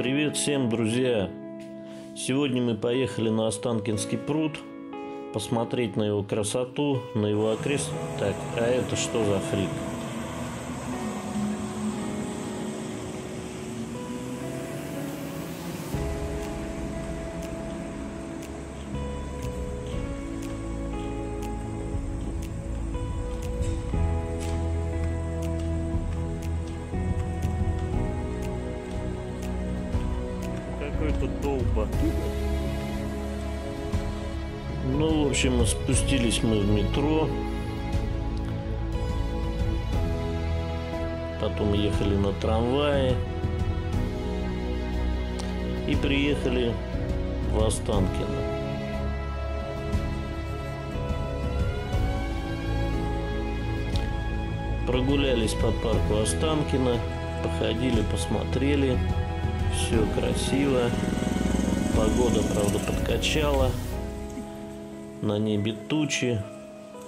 Привет всем, друзья! Сегодня мы поехали на Останкинский пруд посмотреть на его красоту, на его окрест. Так, а это что за фрик? Долба. Ну, в общем, спустились мы в метро, потом ехали на трамвае и приехали в Останкино. Прогулялись по парку Останкино, походили, посмотрели. Все красиво. Погода, правда, подкачала. На небе тучи.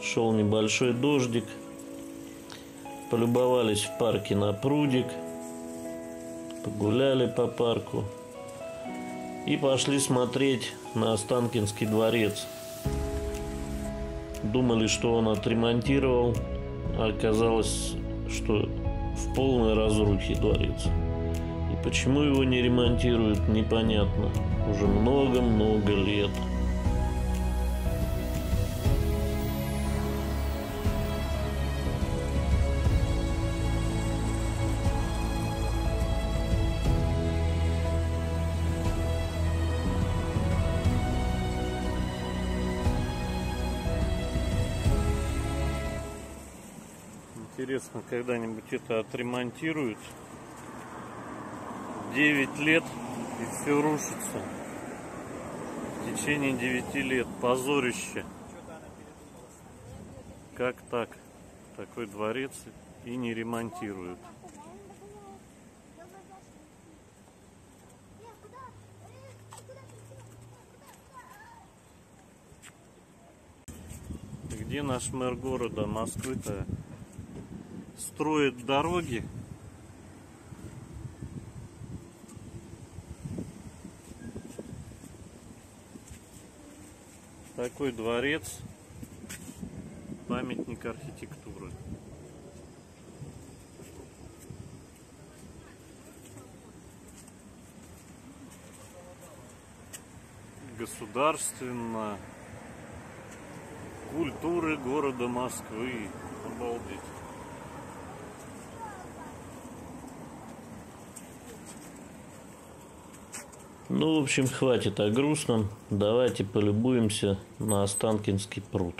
Шел небольшой дождик. Полюбовались в парке на прудик. Погуляли по парку. И пошли смотреть на Останкинский дворец. Думали, что он отремонтировал. А оказалось, что в полной разрухе дворец. Почему его не ремонтируют, непонятно. Уже много-много лет. Интересно, когда-нибудь это отремонтируют? 9 лет и все рушится. В течение 9 лет. Позорище. Как так? Такой дворец и не ремонтируют. Где наш мэр города Москвы-то? Строит дороги. Такой дворец, памятник архитектуры. Государственная культура города Москвы. Обалдеть. Ну, в общем, хватит о грустном. Давайте полюбуемся на Останкинский пруд.